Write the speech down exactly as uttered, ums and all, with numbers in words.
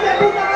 de puta.